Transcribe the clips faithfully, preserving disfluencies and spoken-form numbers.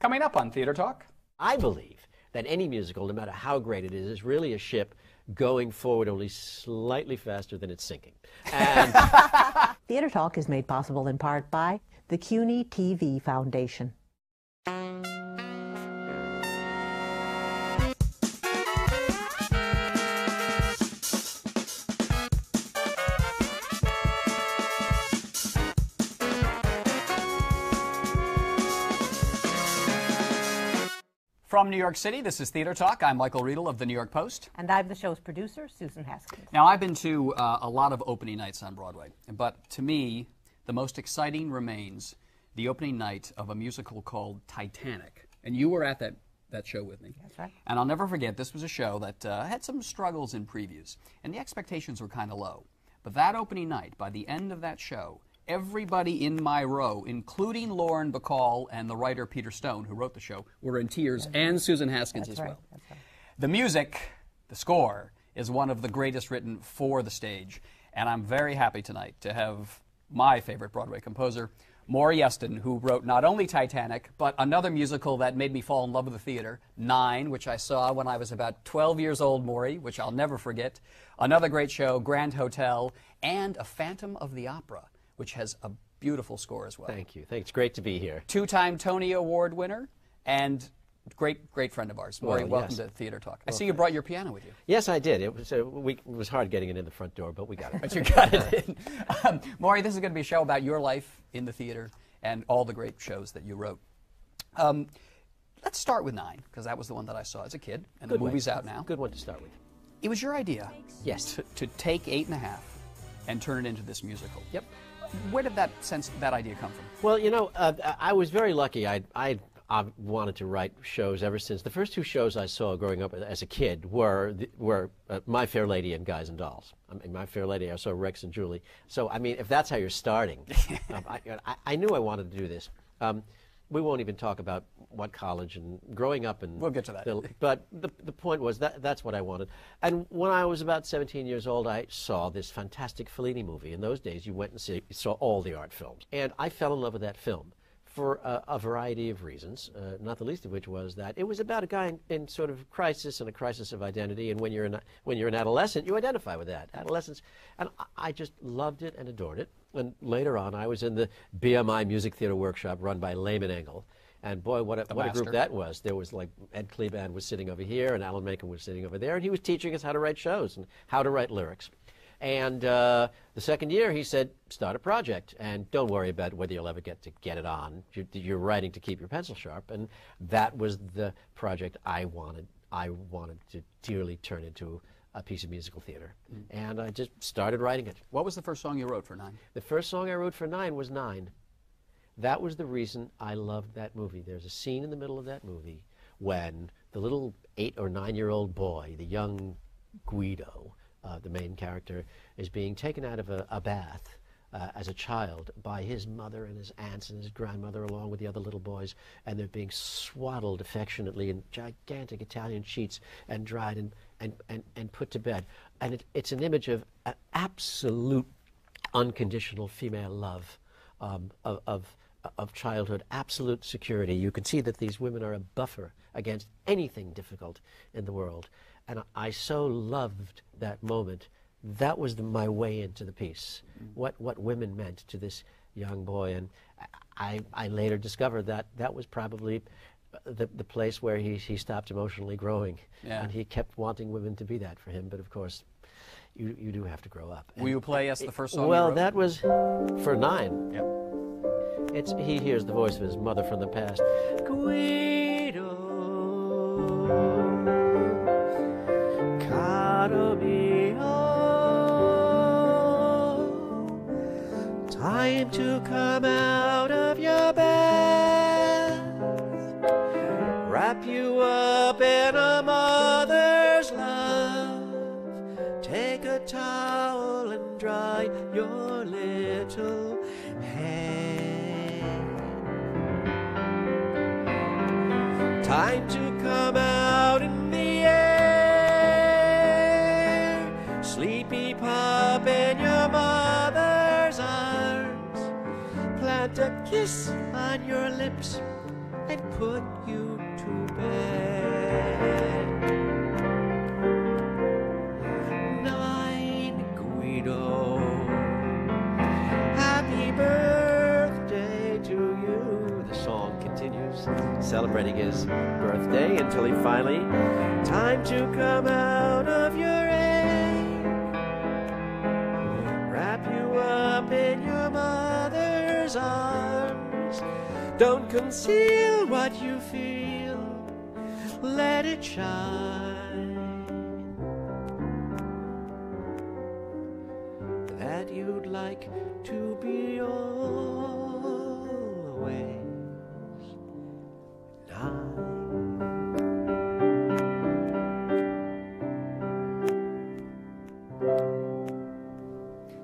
Coming up on Theater Talk. I believe that any musical, no matter how great it is, is really a ship going forward only slightly faster than it's sinking. And Theater Talk is made possible in part by the C U N Y T V Foundation. From New York City, this is Theater Talk. I'm Michael Riedel of the New York Post. And I'm the show's producer, Susan Haskins. Now, I've been to uh, a lot of opening nights on Broadway, but to me, the most exciting remains the opening night of a musical called Titanic. And you were at that, that show with me. That's right. And I'll never forget, this was a show that uh, had some struggles in previews, and the expectations were kind of low. But that opening night, by the end of that show, everybody in my row, including Lauren Bacall and the writer Peter Stone, who wrote the show, were in tears, and Susan Haskins as well. That's right. The music, the score, is one of the greatest written for the stage, and I'm very happy tonight to have my favorite Broadway composer, Maury Yeston, who wrote not only Titanic, but another musical that made me fall in love with the theater, Nine, which I saw when I was about twelve years old, Maury, which I'll never forget, another great show, Grand Hotel, and A Phantom of the Opera, which has a beautiful score as well. Thank you. Thanks. Great to be here. Two-time Tony Award winner and great, great friend of ours. Maury, well, welcome yes. to Theater Talk. I well, see you brought your piano with you. Yes, I did. It was, uh, we, it was hard getting it in the front door, but we got it. But you got it in. Um, Maury, this is going to be a show about your life in the theater and all the great shows that you wrote. Um, let's start with Nine, because that was the one that I saw as a kid, and good the movie's way. out now. Good one to start with. It was your idea. Yes. To, to take Eight and a Half and turn it into this musical. Yep. Where did that sense, that idea come from? Well, you know, uh, I was very lucky. I, I, I wanted to write shows ever since. The first two shows I saw growing up as a kid were the, were uh, My Fair Lady and Guys and Dolls. I mean, My Fair Lady, I saw Rex and Julie. So, I mean, if that's how you're starting, um, I, I, I knew I wanted to do this. Um, we won't even talk about what college and growing up. And we'll get to that. The, but the, the point was that that's what I wanted. And when I was about seventeen years old, I saw this fantastic Fellini movie. In those days, you went and see, saw all the art films. And I fell in love with that film for uh, a variety of reasons, uh, not the least of which was that it was about a guy in, in sort of crisis and a crisis of identity. And when you're, an, when you're an adolescent, you identify with that, adolescence. And I, I just loved it and adored it. And later on, I was in the B M I Music Theater Workshop run by Lehman Engel. And boy, what a, what a group that was. There was like Ed Kleban was sitting over here, and Alan Macon was sitting over there, and he was teaching us how to write shows and how to write lyrics. And uh, the second year, he said, start a project, and don't worry about whether you'll ever get to get it on. You're, you're writing to keep your pencil sharp. And that was the project I wanted. I wanted to dearly turn into a piece of musical theater, mm. and I just started writing it. What was the first song you wrote for Nine? The first song I wrote for Nine was Nine. That was the reason I loved that movie. There's a scene in the middle of that movie when the little eight or nine-year-old boy, the young Guido, uh, the main character, is being taken out of a, a bath uh, as a child by his mother and his aunts and his grandmother along with the other little boys, and they're being swaddled affectionately in gigantic Italian sheets and dried and And, and, and put to bed. And it, it's an image of uh, absolute unconditional female love, um, of, of, of childhood, absolute security. You can see that these women are a buffer against anything difficult in the world. And I so loved that moment. That was the, my way into the piece, mm-hmm. what, what women meant to this young boy. And I, I later discovered that that was probably The, the place where he, he stopped emotionally growing. Yeah. And he kept wanting women to be that for him, but of course, you, you do have to grow up. And will you play us yes, the first song? Well, you wrote? That was for Nine. Yep. It's, he hears the voice of his mother from the past. Guido, caro mio, time to come out of your bed. Wrap you up in a mother's love. Take a towel and dry your little hand. Time to come out in the air. Sleepy pup in your mother's arms. Plant a kiss on your lips and put you to bed. Nine, Guido, happy birthday to you. The song continues, celebrating his birthday until he finally, time to come out of your egg, wrap you up in your mother's arms. Don't conceal what you feel, let it shine, that you'd like to be always nine.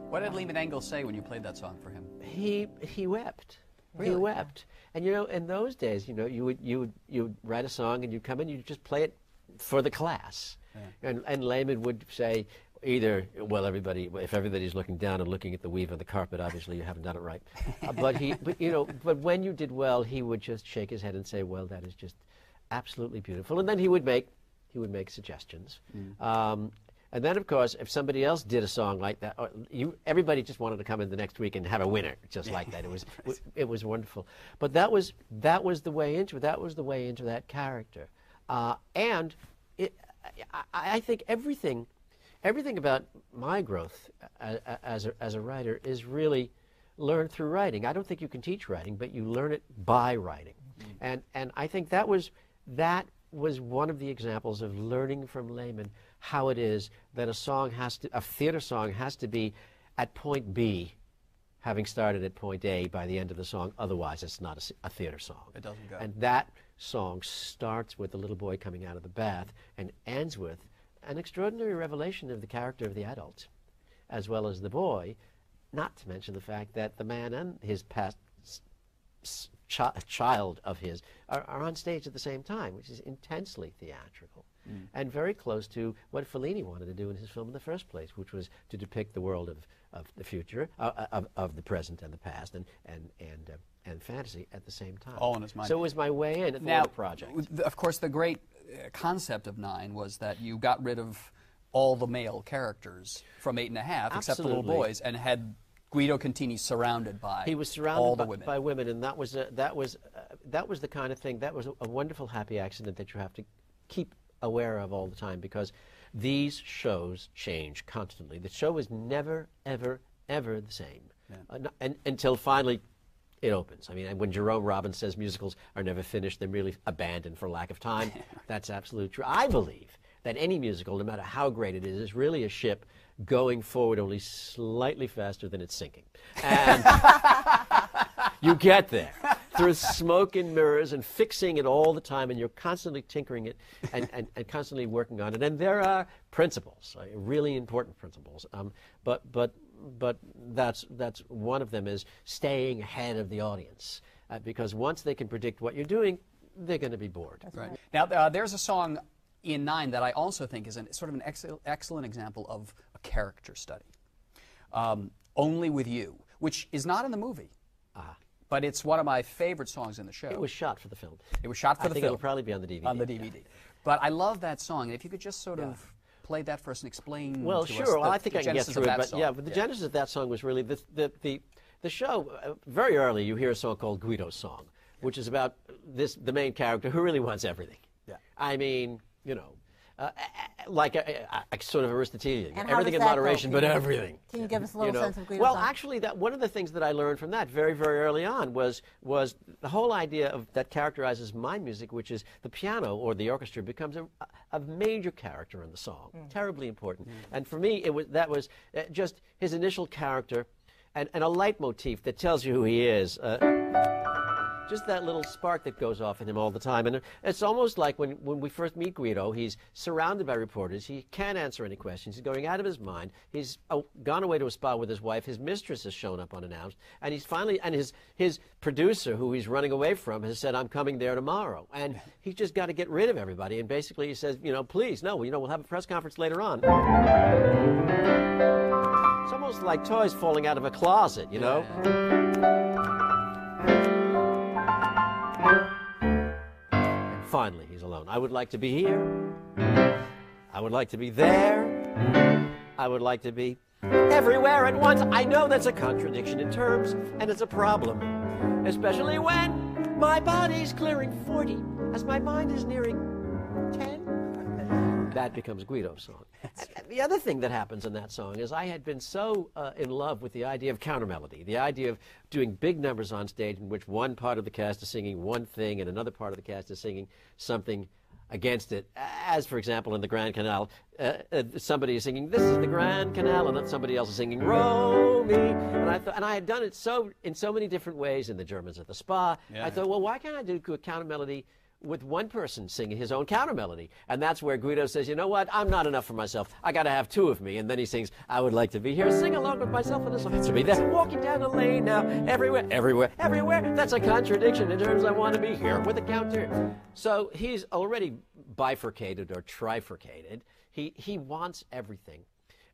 What did Lehman Engel say when you played that song for him? He, he wept. Really? He wept. And, you know, in those days, you know, you would, you would, you would write a song and you'd come in, you'd just play it for the class. Yeah. And, and Lehman would say either, well, everybody, if everybody's looking down and looking at the weave on the carpet, obviously you haven't done it right. uh, but he, but, you know, but when you did well, he would just shake his head and say, well, that is just absolutely beautiful. And then he would make, he would make suggestions. Mm. Um, And then, of course, if somebody else did a song like that, or you, everybody just wanted to come in the next week and have a winner just like that. It was, w it was wonderful. But that was that was the way into it. That was the way into that character. Uh, and it, I, I think everything, everything about my growth as, as a as a writer is really learned through writing. I don't think you can teach writing, but you learn it by writing. Mm-hmm. And and I think that was that was one of the examples of learning from Lehman how it is that a song has to, a theater song has to be at point B, having started at point A by the end of the song. Otherwise, it's not a, a theater song. It doesn't go. And that song starts with the little boy coming out of the bath and ends with an extraordinary revelation of the character of the adult, as well as the boy, not to mention the fact that the man and his past ch child of his are, are on stage at the same time, which is intensely theatrical. Mm. And very close to what Fellini wanted to do in his film in the first place, which was to depict the world of, of the future, uh, of, of the present and the past, and and and, uh, and fantasy at the same time. All in his mind. So it was my way in at the now, project. Of course, the great uh, concept of Nine was that you got rid of all the male characters from Eight and a Half, except the little boys, and had Guido Contini surrounded by he was surrounded all the by, women. by women, and that was a, that was uh, that was the kind of thing that was a, a wonderful happy accident that you have to keep aware of all the time, because these shows change constantly. The show is never, ever, ever the same, yeah. uh, no, and, until finally it opens. I mean, when Jerome Robbins says musicals are never finished, they're merely abandoned for lack of time, that's absolutely true. I believe that any musical, no matter how great it is, is really a ship going forward only slightly faster than it's sinking. And you get there through smoke and mirrors and fixing it all the time, and you're constantly tinkering it and, and, and constantly working on it. And there are principles, uh, really important principles. Um, but but but that's that's one of them, is staying ahead of the audience, uh, because once they can predict what you're doing, they're going to be bored. That's right. Now uh, there's a song in Nine that I also think is an, sort of an ex excellent example of a character study. Um, Only With You, which is not in the movie. Uh-huh. But it's one of my favorite songs in the show. It was shot for the film. It was shot for I the think film. It'll probably be on the D V D. On the D V D. Yeah. But I love that song. And if you could just sort yeah. of play that for us and explain. Well, to sure. Us well, the, I think I can get through it. But yeah, but the yeah. genesis of that song was really the the the, the show. Uh, very early, you hear a song called Guido's Song, which is about this the main character who really wants everything. Yeah. I mean, you know, uh, like a, a, a sort of Aristotelian, and everything in moderation, go? but everything. Can you give us a little you know? sense of Guido's Well, song? actually, that one of the things that I learned from that very, very early on was was the whole idea of that characterizes my music, which is the piano or the orchestra becomes a, a major character in the song, mm. terribly important. Mm. And for me, it was that was just his initial character, and and a leitmotif that tells you who he is. Uh, Just that little spark that goes off in him all the time. And it's almost like when, when we first meet Guido, he's surrounded by reporters. He can't answer any questions. He's going out of his mind. He's oh, gone away to a spa with his wife. His mistress has shown up unannounced. And he's finally, and his, his producer, who he's running away from, has said, I'm coming there tomorrow. And he's just got to get rid of everybody. And basically he says, you know, please, no, you know, we'll have a press conference later on. It's almost like toys falling out of a closet, you know? Yeah. Finally, he's alone. I would like to be here. I would like to be there. I would like to be everywhere at once. I know that's a contradiction in terms, and it's a problem, especially when my body's clearing forty as my mind is nearing ten. That becomes Guido's song. And the other thing that happens in that song is I had been so uh, in love with the idea of countermelody, the idea of doing big numbers on stage in which one part of the cast is singing one thing and another part of the cast is singing something against it, as, for example, in the Grand Canal, uh, uh, somebody is singing, "This is the Grand Canal," and then somebody else is singing, "Row me," and I, and I had done it so in so many different ways in The Germans at the Spa. Yeah. I thought, well, why can't I do a counter melody with one person singing his own counter melody? And that's where Guido says, you know what, I'm not enough for myself. I got to have two of me. And then he sings, "I would like to be here, sing along with myself, and this will to be there. Walking down the lane now, everywhere, everywhere, everywhere." That's a contradiction in terms. I want to be here with a counter. So he's already bifurcated or trifurcated. He, he wants everything.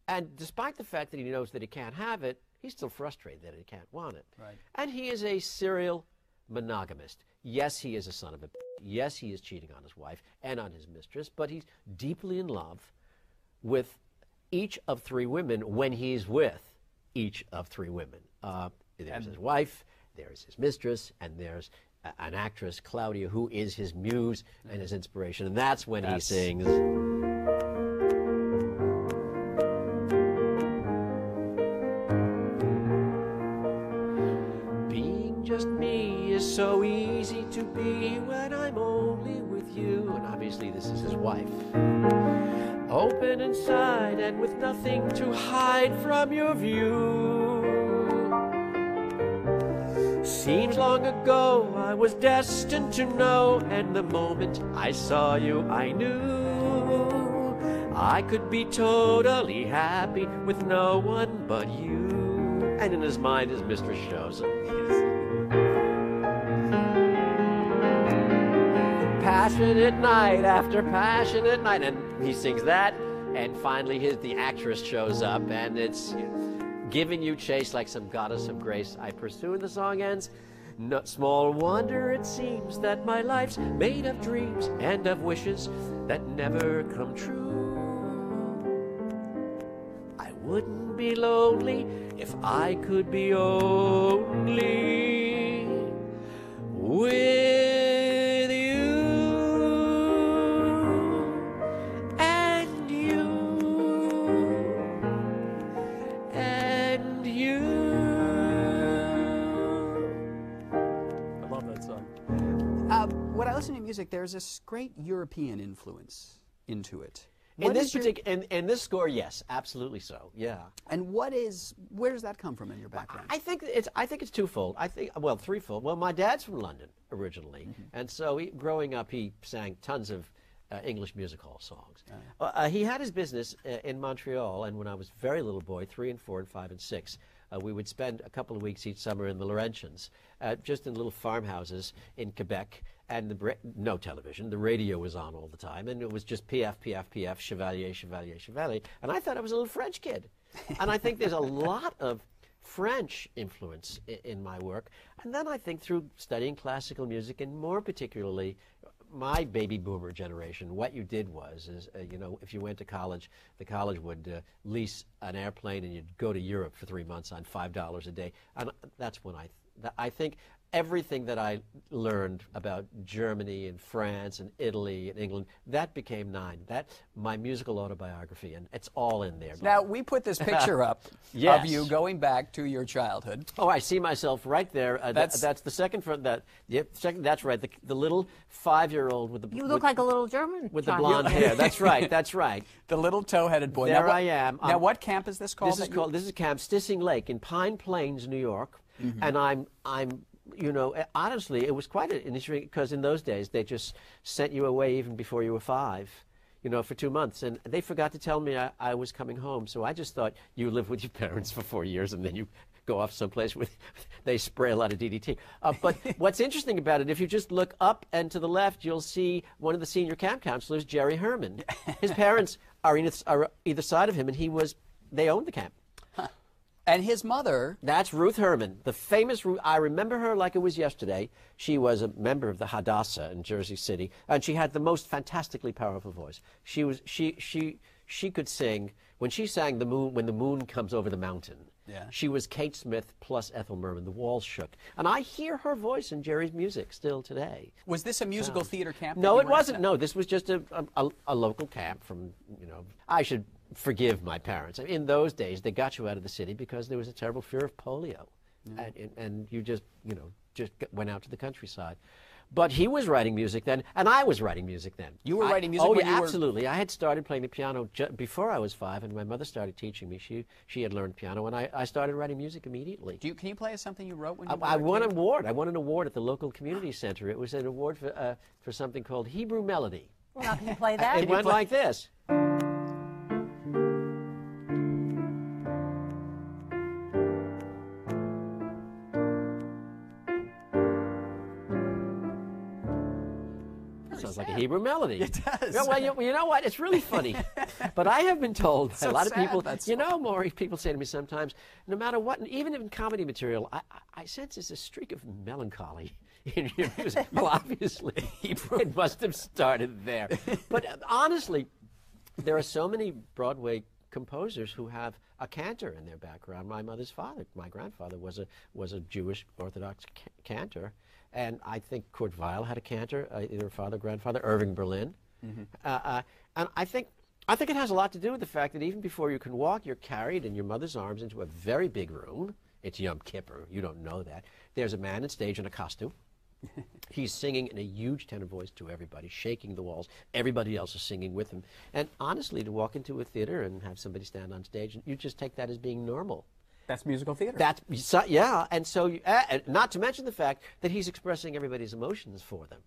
And despite the fact that he knows that he can't have it, he's still frustrated that he can't want it. Right. And he is a serial monogamist. Yes, he is a son of a... Yes, he is cheating on his wife and on his mistress, but he's deeply in love with each of three women when he's with each of three women. Uh, there's his wife, there's his mistress, and there's a, an actress, Claudia, who is his muse and his inspiration. And that's when that's... he sings... Being just me is so easy to be when I'm only with you. And obviously this is his wife. Open inside and with nothing to hide from your view. Seems long ago I was destined to know, and the moment I saw you I knew I could be totally happy with no one but you. And in his mind his mistress shows him. Passionate night after passionate night, and he sings that, and finally his, the actress shows up, and it's giving you chase like some goddess of grace I pursue, and the song ends. No, small wonder it seems that my life's made of dreams and of wishes that never come true. I wouldn't be lonely if I could be only with to music. There's this great European influence into it. In this particular, in, in this score, yes, absolutely so. Yeah. And what is, where does that come from in your background? I think it's, I think it's twofold. I think, well, threefold. Well, my dad's from London originally, mm-hmm. and so he, growing up, he sang tons of uh, English music hall songs. Oh, yeah. uh, he had his business uh, in Montreal, and when I was very little boy, three and four and five and six. Uh, we would spend a couple of weeks each summer in the Laurentians, uh, just in little farmhouses in Quebec, and the no television. The radio was on all the time, and it was just P F, P F, P F, Chevalier, Chevalier, Chevalier. And I thought I was a little French kid. And I think there's a lot of French influence in, in my work. And then I think through studying classical music, and more particularly my baby boomer generation, what you did was, is, uh, you know, if you went to college, the college would uh, lease an airplane and you'd go to Europe for three months on five dollars a day. And that's when I, th I think everything that I learned about Germany and France and Italy and England, that became Nine. That's my musical autobiography, and it's all in there. Now, we put this picture up yes. of you going back to your childhood. Oh, I see myself right there. Uh, that's, th that's the second front. That, yep, second, that's right, the, the little five-year-old with the... You look with, like a little German With child. the blonde hair. That's right, that's right. The little toe-headed boy. There now, I am. Now, um, what camp is this called? This is, called, this is Camp Stissing Lake in Pine Plains, New York, mm-hmm. and I'm... I'm You know, honestly, it was quite an interesting, because in those days they just sent you away even before you were five, you know, for two months. And they forgot to tell me I, I was coming home. So I just thought, you live with your parents for four years and then you go off someplace with, they spray a lot of D D T. Uh, but what's interesting about it, if you just look up and to the left, you'll see one of the senior camp counselors, Jerry Herman. His parents are, in, are either side of him, and he was, they owned the camp. And his mother... That's Ruth Herman, the famous Ruth. I remember her like it was yesterday. She was a member of the Hadassah in Jersey City, and she had the most fantastically powerful voice. She was she she she could sing when she sang the moon when the moon comes over the mountain. Yeah. She was Kate Smith plus Ethel Merman. The walls shook, and I hear her voice in Jerry's music still today. Was this a musical um, theater camp? No, it wasn't. At? No, this was just a, a a local camp from you know. I should. Forgive my parents. In those days, they got you out of the city because there was a terrible fear of polio, mm-hmm. and, and you just, you know, just went out to the countryside. But he was writing music then, and I was writing music then. You were I, writing music. Oh, when yeah, you absolutely. Were... I had started playing the piano ju before I was five, and my mother started teaching me. She she had learned piano, and I, I started writing music immediately. Do you, can you play us something you wrote when you? I, were I a won kid? an award. I won an award at the local community center. It was an award for uh, for something called Hebrew Melody. Well, how can you play that? It went like this. Like a Hebrew melody. It does. Well, well, you, you know what? It's really funny. But I have been told so a lot sad, of people, that's you know, Maury, people say to me sometimes, no matter what, and even in comedy material, I, I sense there's a streak of melancholy in your music. Well, obviously, Hebrew. It must have started there. But uh, honestly, there are so many Broadway composers who have a cantor in their background. My mother's father, my grandfather, was a, was a Jewish Orthodox ca cantor. And I think Kurt Weill had a cantor, uh, either father, grandfather, Irving Berlin. Mm-hmm. uh, uh, and I think, I think it has a lot to do with the fact that even before you can walk, you're carried in your mother's arms into a very big room. It's Yom Kippur. You don't know that. There's a man on stage in a costume. He's singing in a huge tenor voice to everybody, shaking the walls. Everybody else is singing with him. And honestly, to walk into a theater and have somebody stand on stage, you just take that as being normal. That's musical theater. That's, yeah, and so, you, uh, not to mention the fact that he's expressing everybody's emotions for them.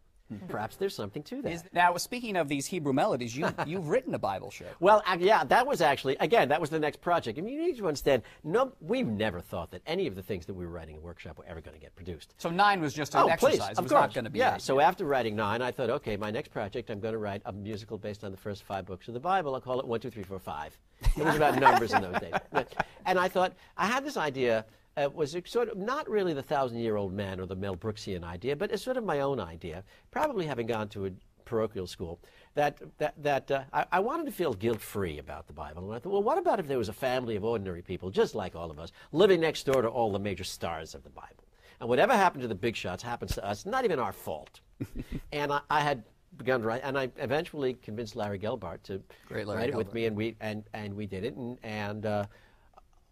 Perhaps there's something to that. Is, now, speaking of these Hebrew melodies, you, you've written a Bible show. Well, uh, yeah, that was actually, again, that was the next project. I mean, you need to understand, no, we've never thought that any of the things that we were writing in workshop were ever going to get produced. So Nine was just an oh, exercise. Please, it was not going to be yeah, so yet. After writing Nine, I thought, okay, my next project, I'm going to write a musical based on the first five books of the Bible. I'll call it one, two, three, four, five. It was about numbers in those days. And I thought, I had this idea. It uh, was sort of not really the thousand-year-old man or the Mel Brooksian idea, but it's sort of my own idea, probably having gone to a parochial school, that, that, that uh, I, I wanted to feel guilt-free about the Bible. And I thought, well, what about if there was a family of ordinary people, just like all of us, living next door to all the major stars of the Bible? And whatever happened to the big shots happens to us, not even our fault. And I, I had begun to write, and I eventually convinced Larry Gelbart to Great Larry write it Gelbart. with me, and we, and, and we did it, and... and uh,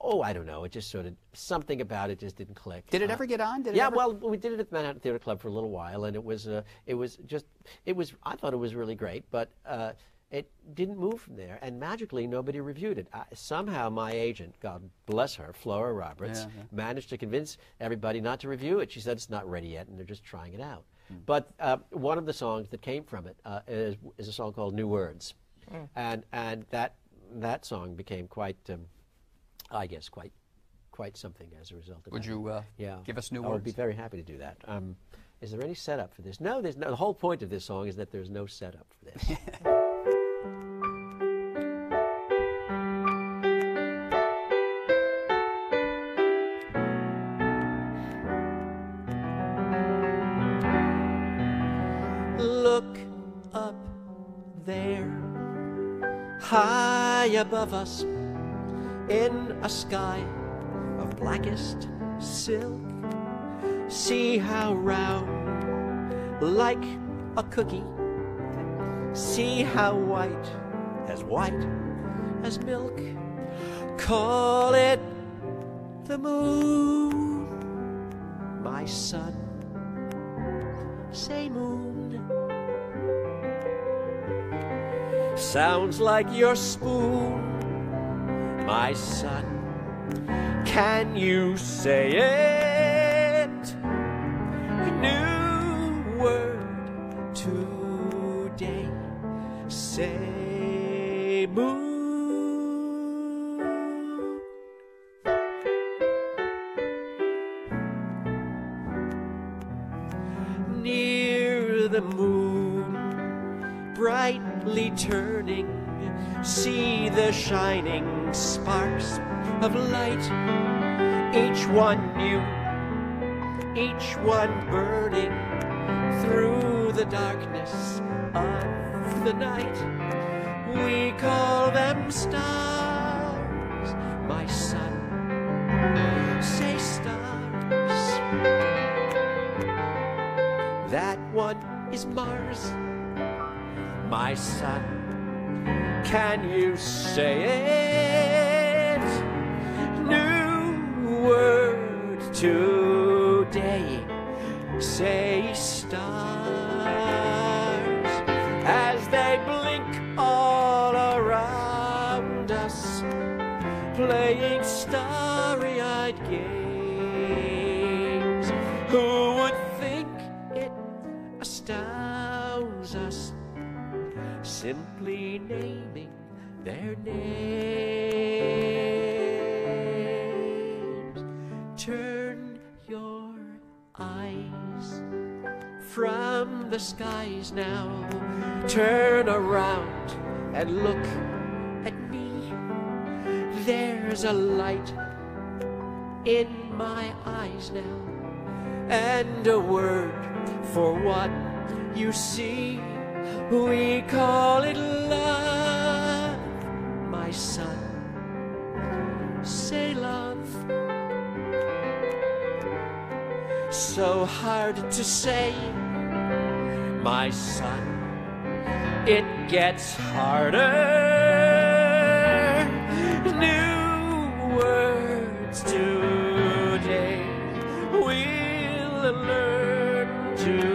Oh, I don't know. It just sort of, something about it just didn't click. Did it uh, ever get on? Did it yeah, ever... well, we did it at the Manhattan Theatre Club for a little while, and it was, uh, it was just, it was, I thought it was really great, but uh, it didn't move from there, and magically nobody reviewed it. I, somehow my agent, God bless her, Flora Roberts, yeah, yeah. managed to convince everybody not to review it. She said it's not ready yet, and they're just trying it out. Mm. But uh, one of the songs that came from it uh, is, is a song called New Words, mm. and, and that, that song became quite... Um, I guess quite, quite something as a result of Would that. Would you uh, yeah. give us new I words? I would be very happy to do that. Um, is there any setup for this? No, there's no. The whole point of this song is that there's no setup for this. Look up there, high above us, in a sky of blackest silk. See how round, like a cookie. See how white, as white as milk. Call it the moon, my son. Say moon. Sounds like your spoon, my son. Can you say it? A new word today. Say moon. Near the moon, brightly turning see the shining sparks of light, each one new, each one burning through the darkness of the night. We call them stars, my son, say stars. That one is Mars, my son. Can you say it? New word today. Say stars as they blink all around us, playing starry-eyed games. Who would think it astounds us? Simply naming their names. Turn your eyes from the skies now. Turn around and look at me. There's a light in my eyes now, and a word for what you see. We call it love, my son, say love. So hard to say, my son, it gets harder. New words today, we'll learn to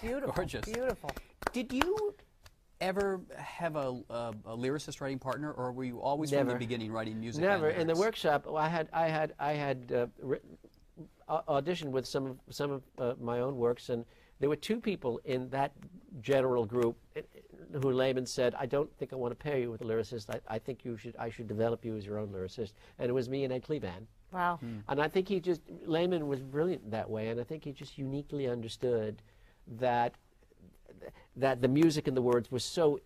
beautiful, gorgeous, beautiful. Did you ever have a, a, a lyricist writing partner, or were you always never. From the beginning writing music? Never. In the workshop, I had, I had, I had uh, written, uh, auditioned with some of some of uh, my own works, and there were two people in that general group who Lehman said, "I don't think I want to pair you with a lyricist. I, I think you should, I should develop you as your own lyricist." And it was me and Ed Kleban. Wow. Hmm. And I think he just Lehman was brilliant that way, and I think he just uniquely understood that that the music and the words were so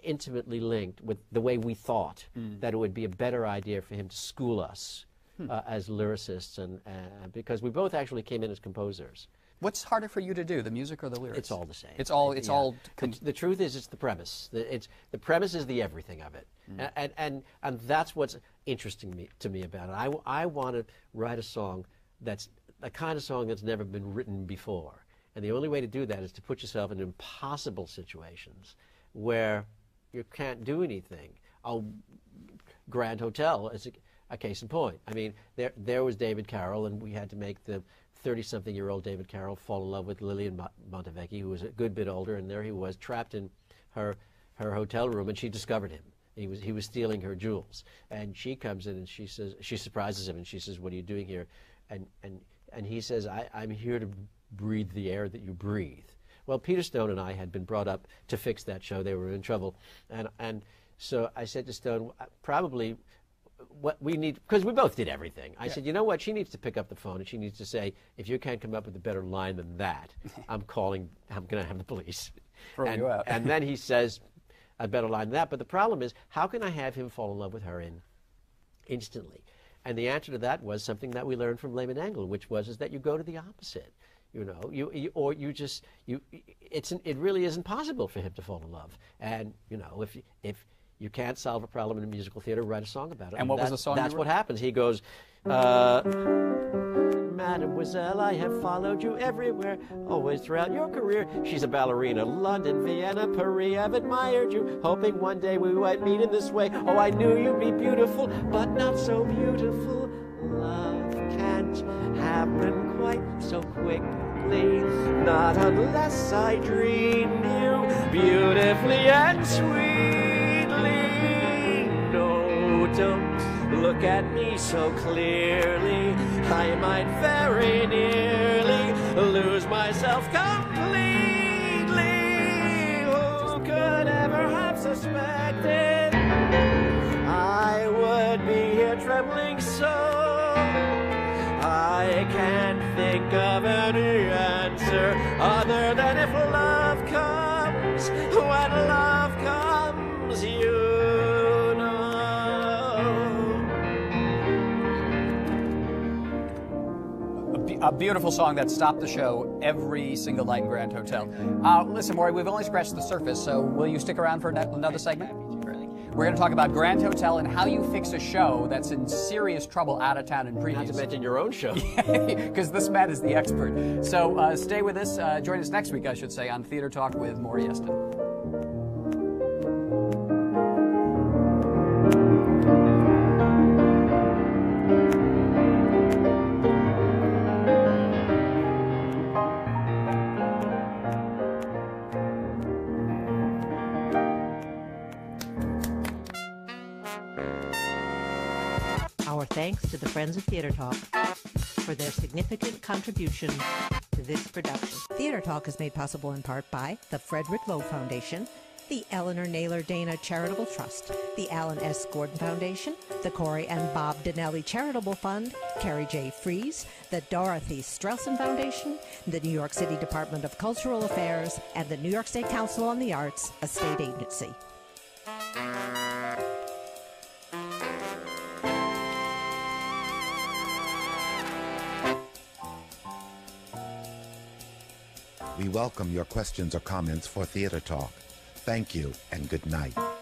intimately linked with the way we thought mm. that it would be a better idea for him to school us hmm. uh, as lyricists, and uh, because we both actually came in as composers. What's harder for you to do, the music or the lyrics? It's all the same. It's all. It's yeah. all. The, the truth is, it's the premise. The, it's the premise is the everything of it, mm. and and and that's what's interesting me, to me about it. I I want to write a song that's a kind of song that's never been written before. And the only way to do that is to put yourself in impossible situations where you can't do anything. Oh, Grand Hotel is a, a case in point. I mean, there there was David Carroll, and we had to make the thirty-something-year-old David Carroll fall in love with Lillian Montevecchi, who was a good bit older, and there he was trapped in her her hotel room, and she discovered him. He was he was stealing her jewels, and she comes in and she says she surprises him, and she says, "What are you doing here?" And and and he says, I, "I'm here to breathe the air that you breathe." Well, Peter Stone and I had been brought up to fix that show. They were in trouble, and and so I said to Stone, probably what we need, because we both did everything. I yeah. said, you know what? She needs to pick up the phone and she needs to say, if you can't come up with a better line than that, I'm calling. I'm going to have the police. Throw and, you out. And then he says a better line than that. But the problem is, how can I have him fall in love with her in instantly? And the answer to that was something that we learned from Lehman Engel, which was is that you go to the opposite. You know, you, you or you just you. It's an, it really isn't possible for him to fall in love. And you know, if if you can't solve a problem in a musical theater, write a song about it. And, and what that, was the song? That's what happens. He goes, uh, "Mademoiselle, I have followed you everywhere, always throughout your career. She's a ballerina, London, Vienna, Paris. I've admired you, hoping one day we might meet in this way. Oh, I knew you'd be beautiful, but not so beautiful. Love can't happen quite so quick." Not unless I dream you beautifully and sweetly. No, don't Look at me so clearly, I might very nearly lose myself completely. Who could ever have suspected I would be here trembling so? I can't think of any answer other than if love comes, when love comes, you know. A, a beautiful song that stopped the show every single night in Grand Hotel. Uh, listen, Maury, we've only scratched the surface, so will you stick around for another segment? We're going to talk about Grand Hotel and how you fix a show that's in serious trouble out of town and previews. Not to mention your own show. Because this man is the expert. So uh, stay with us. Uh, join us next week, I should say, on Theater Talk with Maury Yeston. Thanks to the Friends of Theater Talk for their significant contribution to this production. Theater Talk is made possible in part by the Frederick Lowe Foundation, the Eleanor Naylor Dana Charitable Trust, the Alan S. Gordon Foundation, the Corey and Bob Dinelli Charitable Fund, Carrie J. Fries, the Dorothy Strelson Foundation, the New York City Department of Cultural Affairs, and the New York State Council on the Arts, a state agency. We welcome your questions or comments for Theater Talk. Thank you and good night.